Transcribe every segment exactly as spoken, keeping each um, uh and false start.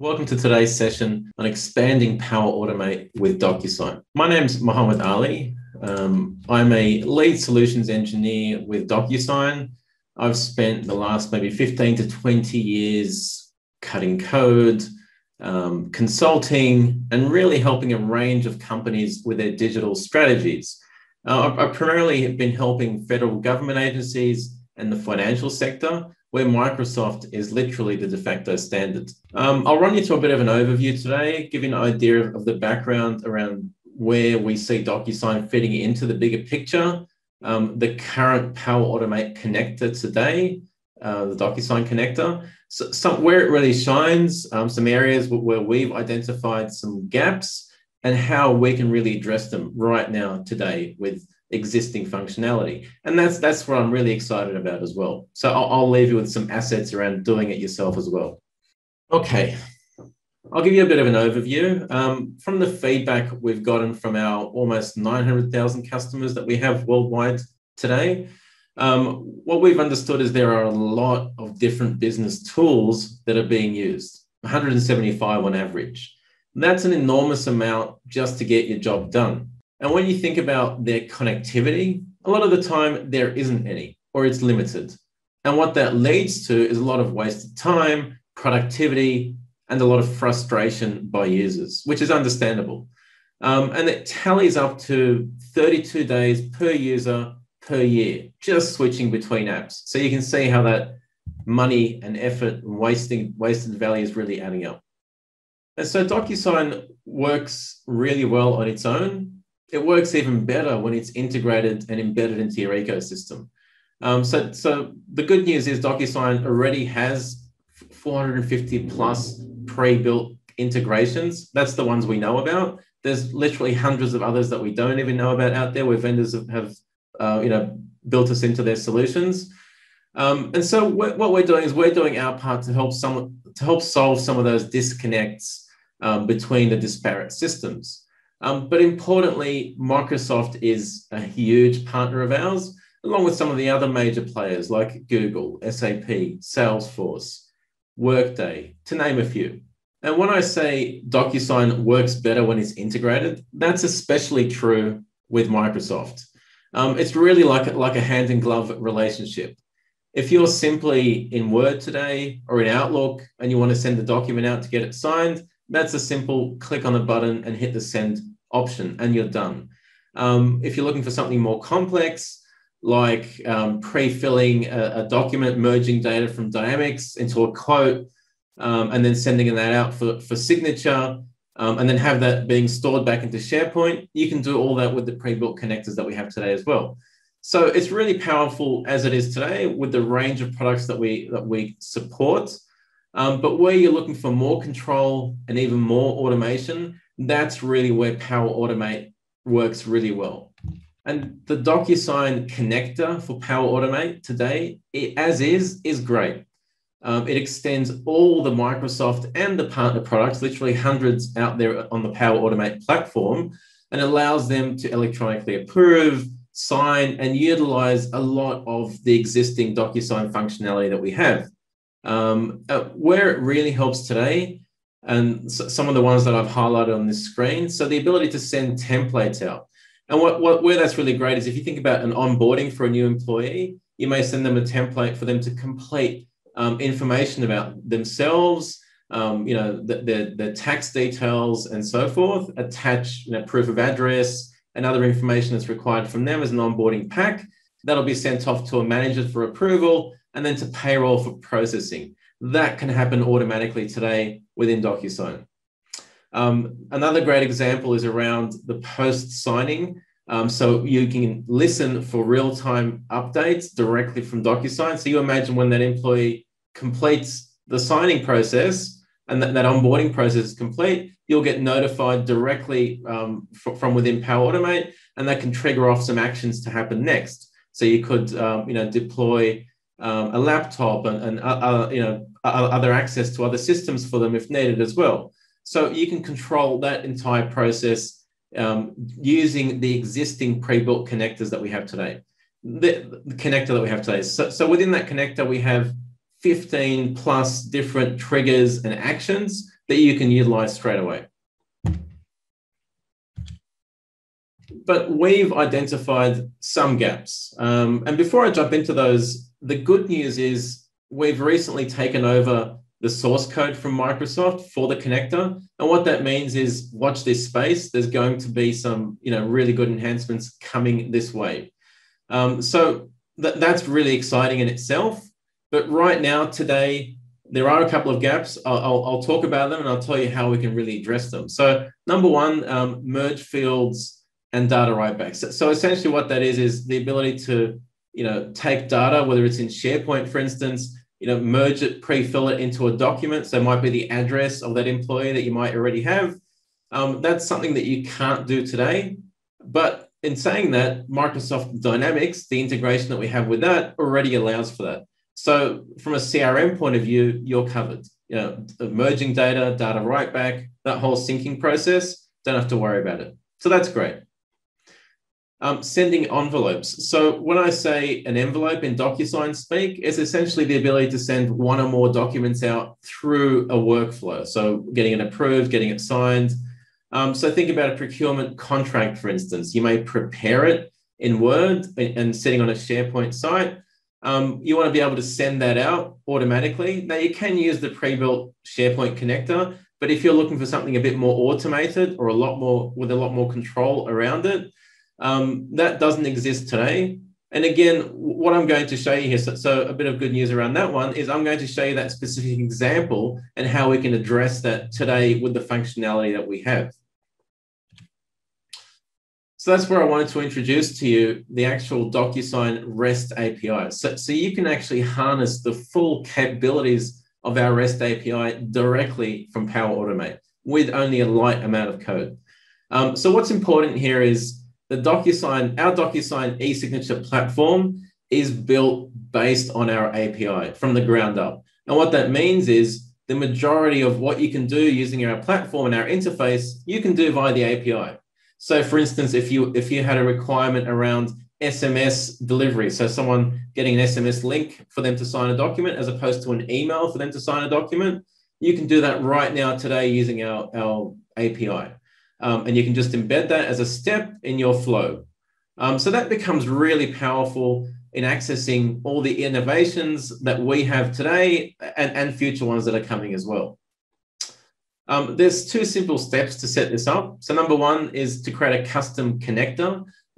Welcome to today's session on expanding Power Automate with DocuSign. My name's Mohamed Ali. Um, I'm a lead solutions engineer with DocuSign. I've spent the last maybe fifteen to twenty years cutting code, um, consulting, and really helping a range of companies with their digital strategies. Uh, I, I primarily have been helping federal government agencies and the financial sector, where Microsoft is literally the de facto standard. Um, I'll run you through a bit of an overview today, giving an idea of the background around where we see DocuSign fitting into the bigger picture, um, the current Power Automate connector today, uh, the DocuSign connector, so, so where it really shines, um, some areas where we've identified some gaps, and how we can really address them right now today with existing functionality. And that's that's what I'm really excited about as well. So I'll, I'll leave you with some assets around doing it yourself as well. Okay, I'll give you a bit of an overview. Um, from the feedback we've gotten from our almost nine hundred thousand customers that we have worldwide today, um, what we've understood is there are a lot of different business tools that are being used, one hundred seventy-five on average. And that's an enormous amount just to get your job done. And when you think about their connectivity, a lot of the time there isn't any, or it's limited. And what that leads to is a lot of wasted time, productivity, and a lot of frustration by users, which is understandable. Um, and it tallies up to thirty-two days per user per year, just switching between apps. So you can see how that money and effort and wasting, wasted value is really adding up. And so DocuSign works really well on its own. It works even better when it's integrated and embedded into your ecosystem. Um, so, so the good news is DocuSign already has four hundred fifty plus pre-built integrations. That's the ones we know about. There's literally hundreds of others that we don't even know about out there where vendors have, have uh, you know, built us into their solutions. Um, and so we're, what we're doing is we're doing our part to help, some, to help solve some of those disconnects um, between the disparate systems. Um, but importantly, Microsoft is a huge partner of ours, along with some of the other major players like Google, S A P, Salesforce, Workday, to name a few. And when I say DocuSign works better when it's integrated, that's especially true with Microsoft. Um, it's really like, like a hand-in-glove relationship. If you're simply in Word today or in Outlook and you want to send the document out to get it signed, that's a simple click on the button and hit the send option and you're done. Um, if you're looking for something more complex, like um, pre-filling a, a document, merging data from Dynamics into a quote, um, and then sending that out for, for signature, um, and then have that being stored back into SharePoint, you can do all that with the pre-built connectors that we have today as well. So it's really powerful as it is today with the range of products that we, that we support. Um, but where you're looking for more control and even more automation, that's really where Power Automate works really well. And the DocuSign connector for Power Automate today, it, as is, is great. Um, it extends all the Microsoft and the partner products, literally hundreds out there on the Power Automate platform, and allows them to electronically approve, sign, and utilize a lot of the existing DocuSign functionality that we have. Um, uh, where it really helps today, and so, some of the ones that I've highlighted on this screen, so the ability to send templates out. And what, what, where that's really great is if you think about an onboarding for a new employee, you may send them a template for them to complete um, information about themselves, um, you know, the, the, the tax details and so forth, attach you know, proof of address and other information that's required from them as an onboarding pack. That'll be sent off to a manager for approval, and then to payroll for processing. That can happen automatically today within DocuSign. Um, another great example is around the post-signing. Um, so you can listen for real-time updates directly from DocuSign. So you imagine when that employee completes the signing process and that, that onboarding process is complete, you'll get notified directly um, from within Power Automate, and that can trigger off some actions to happen next. So you could um, you know, deploy Um, a laptop and, and uh, you know, other access to other systems for them if needed as well. So you can control that entire process um, using the existing pre-built connectors that we have today, the, the connector that we have today. So, so within that connector, we have fifteen plus different triggers and actions that you can utilize straight away. But we've identified some gaps. Um, and before I jump into those, the good news is we've recently taken over the source code from Microsoft for the connector. And what that means is watch this space. There's going to be some, you know, really good enhancements coming this way. Um, so th- that's really exciting in itself. But right now, today, there are a couple of gaps. I'll, I'll, I'll talk about them and I'll tell you how we can really address them. So number one, um, merge fields and data writebacks. So, so essentially what that is, is the ability to, you know, take data, whether it's in SharePoint, for instance, you know, merge it, pre-fill it into a document. So it might be the address of that employee that you might already have. Um, that's something that you can't do today. But in saying that, Microsoft Dynamics, the integration that we have with that already allows for that. So from a C R M point of view, you're covered. You know, merging data, data write back, that whole syncing process, don't have to worry about it. So that's great. Um, sending envelopes. So when I say an envelope in DocuSign speak, it's essentially the ability to send one or more documents out through a workflow. So getting it approved, getting it signed. Um, so think about a procurement contract, for instance. You may prepare it in Word and, and sitting on a SharePoint site. Um, you want to be able to send that out automatically. Now, you can use the pre-built SharePoint connector, but if you're looking for something a bit more automated or a lot more with a lot more control around it, Um, that doesn't exist today. And again, what I'm going to show you here, so, so a bit of good news around that one is I'm going to show you that specific example and how we can address that today with the functionality that we have. So that's where I wanted to introduce to you the actual DocuSign REST A P I. So, so you can actually harness the full capabilities of our REST A P I directly from Power Automate with only a light amount of code. Um, so what's important here is The DocuSign, our DocuSign e-signature platform is built based on our A P I from the ground up. And what that means is the majority of what you can do using our platform and our interface, you can do via the A P I. So for instance, if you, if you had a requirement around S M S delivery, so someone getting an S M S link for them to sign a document as opposed to an email for them to sign a document, you can do that right now today using our, our A P I. Um, and you can just embed that as a step in your flow. Um, so that becomes really powerful in accessing all the innovations that we have today and, and future ones that are coming as well. Um, there's two simple steps to set this up. So number one is to create a custom connector,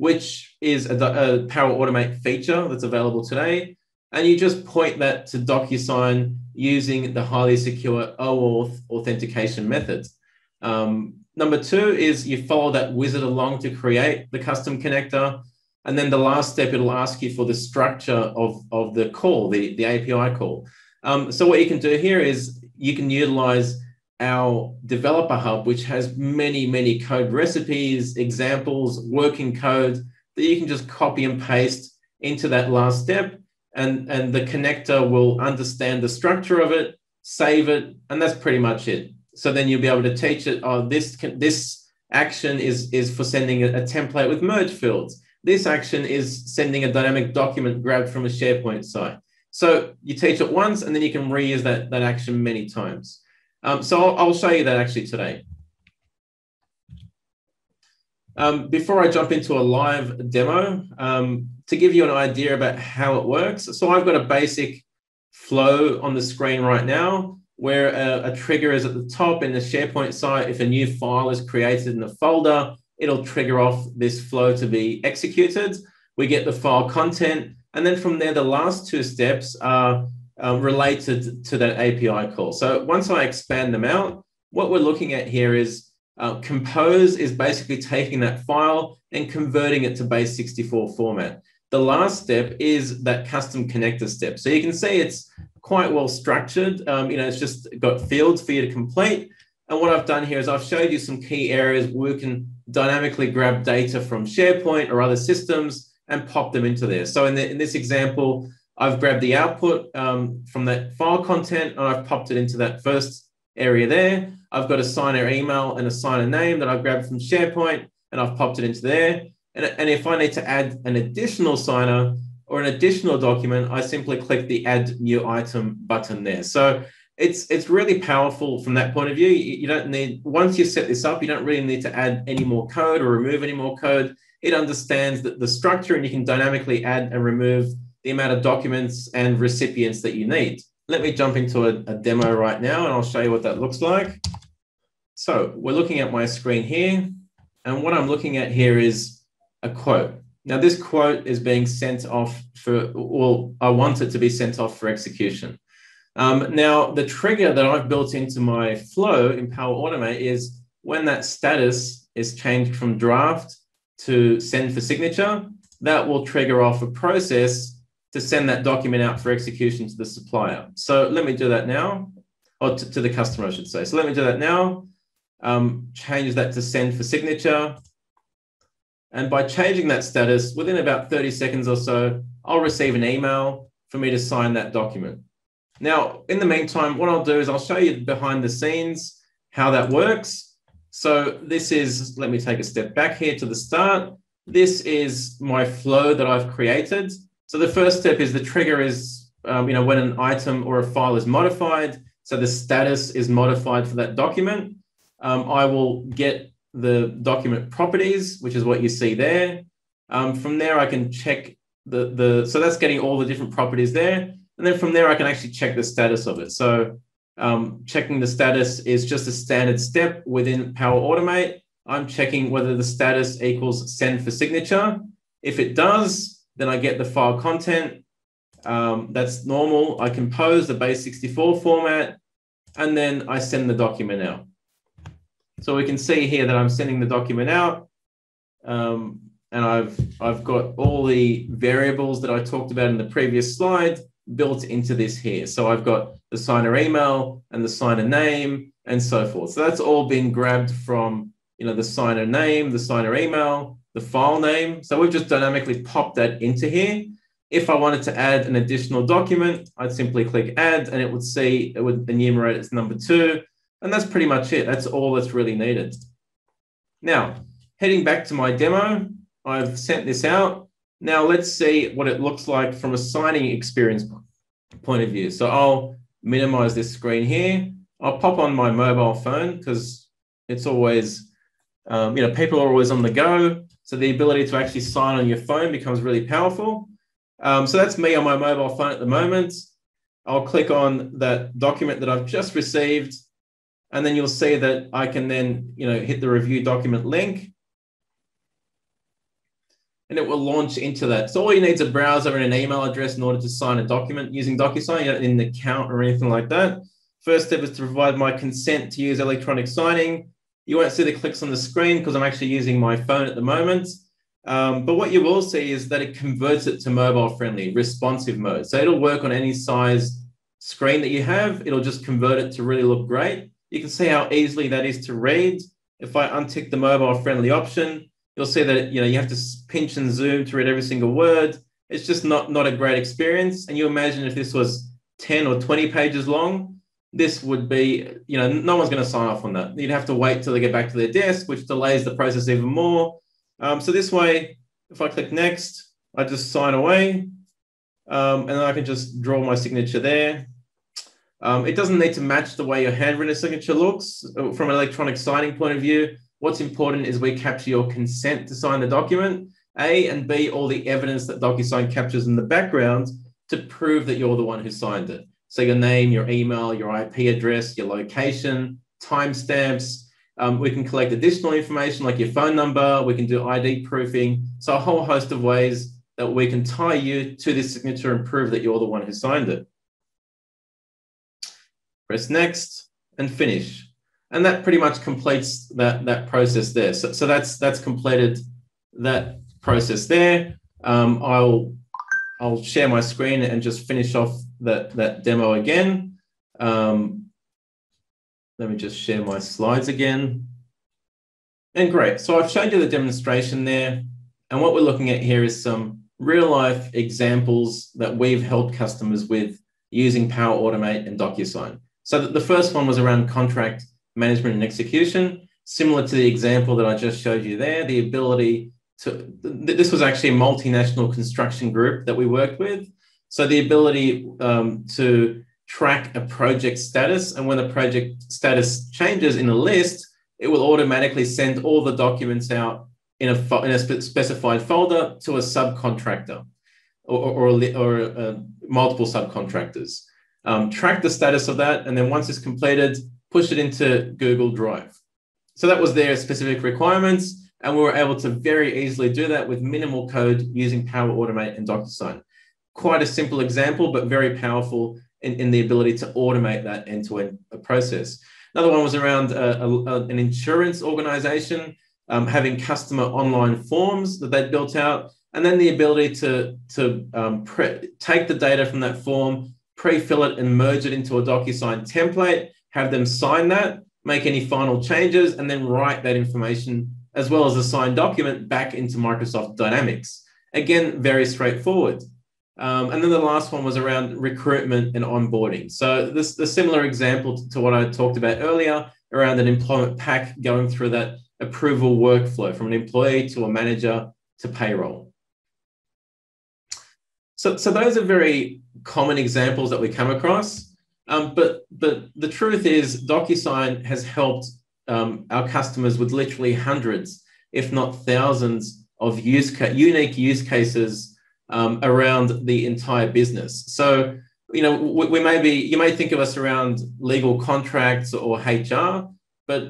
which is a, a Power Automate feature that's available today. And you just point that to DocuSign using the highly secure OAuth authentication method. Um, Number two is you follow that wizard along to create the custom connector. And then the last step, it'll ask you for the structure of, of the call, the, the A P I call. Um, so what you can do here is you can utilize our developer hub, which has many, many code recipes, examples, working code that you can just copy and paste into that last step. And, and the connector will understand the structure of it, save it, and that's pretty much it. So then you'll be able to teach it, oh, this, can, this action is, is for sending a, a template with merge fields. This action is sending a dynamic document grabbed from a SharePoint site. So you teach it once and then you can reuse that, that action many times. Um, so I'll, I'll show you that actually today. Um, before I jump into a live demo, um, to give you an idea about how it works. So I've got a basic flow on the screen right now, where a, a trigger is at the top in the SharePoint site. If a new file is created in the folder, it'll trigger off this flow to be executed. We get the file content. And then from there, the last two steps are uh, related to that A P I call. So once I expand them out, what we're looking at here is uh, compose is basically taking that file and converting it to base sixty-four format. The last step is that custom connector step. So you can see it's quite well structured. Um, you know, it's just got fields for you to complete. And what I've done here is I've showed you some key areas where we can dynamically grab data from SharePoint or other systems and pop them into there. So in, the, in this example, I've grabbed the output um, from that file content and I've popped it into that first area there. I've got a signer email and a signer name that I've grabbed from SharePoint and I've popped it into there. And if I need to add an additional signer or an additional document, I simply click the Add New Item button there. So it's it's really powerful from that point of view. You, you don't need, once you set this up, you don't really need to add any more code or remove any more code. It understands that the structure, and you can dynamically add and remove the amount of documents and recipients that you need. Let me jump into a, a demo right now, and I'll show you what that looks like. So we're looking at my screen here, and what I'm looking at here is a quote. Now this quote is being sent off for, well, I want it to be sent off for execution. Um, now the trigger that I've built into my flow in Power Automate is when that status is changed from draft to send for signature, that will trigger off a process to send that document out for execution to the supplier. So let me do that now, or to, to the customer, I should say. So let me do that now, um, change that to send for signature. And by changing that status, within about thirty seconds or so, I'll receive an email for me to sign that document. Now, in the meantime, what I'll do is I'll show you behind the scenes how that works. So this is, let me take a step back here to the start. This is my flow that I've created. So the first step is the trigger is, um, you know, when an item or a file is modified. So the status is modified for that document. Um, I will get the document properties, which is what you see there. Um, from there, I can check the, the, so that's getting all the different properties there. And then from there, I can actually check the status of it. So um, checking the status is just a standard step within Power Automate. I'm checking whether the status equals send for signature. If it does, then I get the file content. Um, that's normal. I compose the base sixty-four format, and then I send the document out. So we can see here that I'm sending the document out, um, and I've, I've got all the variables that I talked about in the previous slide built into this here. So I've got the signer email and the signer name and so forth. So that's all been grabbed from, you know, the signer name, the signer email, the file name. So we've just dynamically popped that into here. If I wanted to add an additional document, I'd simply click add, and it would see, it would enumerate as number two. And that's pretty much it. That's all that's really needed. Now, heading back to my demo, I've sent this out. Now let's see what it looks like from a signing experience point of view. So I'll minimize this screen here. I'll pop on my mobile phone because it's always, um, you know, people are always on the go. So the ability to actually sign on your phone becomes really powerful. Um, so that's me on my mobile phone at the moment. I'll click on that document that I've just received. And then you'll see that I can then, you know, hit the review document link, and it will launch into that. So all you need is a browser and an email address in order to sign a document using DocuSign. You don't need an account or anything like that. First step is to provide my consent to use electronic signing. You won't see the clicks on the screen because I'm actually using my phone at the moment. Um, but what you will see is that it converts it to mobile friendly, responsive mode. So it'll work on any size screen that you have. It'll just convert it to really look great. You can see how easily that is to read. If I untick the mobile-friendly option, you'll see that, you know, you have to pinch and zoom to read every single word. It's just not, not a great experience. And you imagine if this was ten or twenty pages long, this would be, you know, no one's going to sign off on that. You'd have to wait till they get back to their desk, which delays the process even more. Um, so this way, if I click next, I just sign away, um, and then I can just draw my signature there. Um, it doesn't need to match the way your handwritten signature looks from an electronic signing point of view. What's important is we capture your consent to sign the document, A, and B, all the evidence that DocuSign captures in the background to prove that you're the one who signed it. So your name, your email, your I P address, your location, timestamps. Um, we can collect additional information like your phone number. We can do I D proofing. So a whole host of ways that we can tie you to this signature and prove that you're the one who signed it. Press next and finish. And that pretty much completes that, that process there. So, so that's that's completed that process there. Um, I'll, I'll share my screen and just finish off that, that demo again. Um, let me just share my slides again. And great, so I've showed you the demonstration there. And what we're looking at here is some real life examples that we've helped customers with using Power Automate and DocuSign. So the first one was around contract management and execution, similar to the example that I just showed you there, the ability to, this was actually a multinational construction group that we worked with. So the ability um, to track a project status. And when the project status changes in a list, it will automatically send all the documents out in a, in a specified folder to a subcontractor or, or, or uh, multiple subcontractors. Um, track the status of that. And then once it's completed, push it into Google Drive. So that was their specific requirements. And we were able to very easily do that with minimal code using Power Automate and DocuSign. Quite a simple example, but very powerful In, in the ability to automate that end-to-end process. Another one was around a, a, a, an insurance organization um, having customer online forms that they'd built out, and then the ability to, to um, pre take the data from that form, pre-fill it and merge it into a DocuSign template, have them sign that, make any final changes, and then write that information as well as the signed document back into Microsoft Dynamics. Again, very straightforward. Um, and then the last one was around recruitment and onboarding. So this the similar example to, to what I talked about earlier around an employment pack going through that approval workflow from an employee to a manager to payroll. So, so those are very common examples that we come across. Um, but, but the truth is DocuSign has helped um, our customers with literally hundreds, if not thousands, of use unique use cases Um, around the entire business. So, you know, we, we may be, you may think of us around legal contracts or H R, but,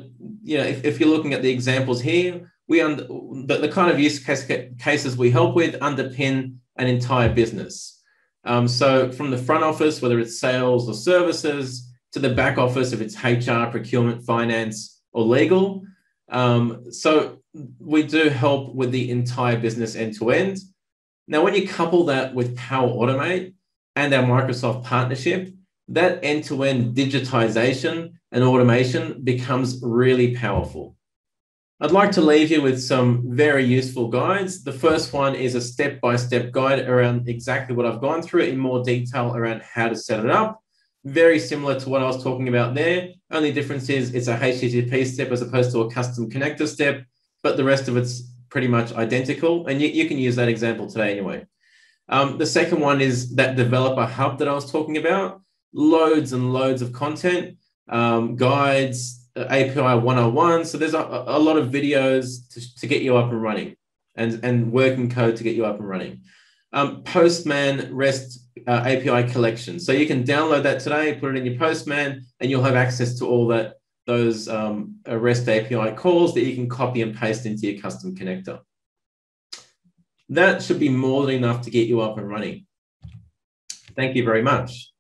you know, if, if you're looking at the examples here, we, under, the, the kind of use case, cases we help with underpin an entire business. Um, so from the front office, whether it's sales or services, to the back office, if it's H R, procurement, finance, or legal. Um, so we do help with the entire business end to end. Now, when you couple that with Power Automate and our Microsoft partnership, that end-to-end digitization and automation becomes really powerful. I'd like to leave you with some very useful guides. The first one is a step-by-step guide around exactly what I've gone through in more detail around how to set it up. Very similar to what I was talking about there. Only difference is it's a H T T P step as opposed to a custom connector step, but the rest of it's pretty much identical. And you, you can use that example today anyway. Um, the second one is that developer hub that I was talking about. Loads and loads of content, um, guides, A P I one oh one. So there's a, a lot of videos to, to get you up and running and, and working code to get you up and running. Um, Postman REST uh, A P I collection. So you can download that today, put it in your Postman, and you'll have access to all that those um, REST A P I calls that you can copy and paste into your custom connector. That should be more than enough to get you up and running. Thank you very much.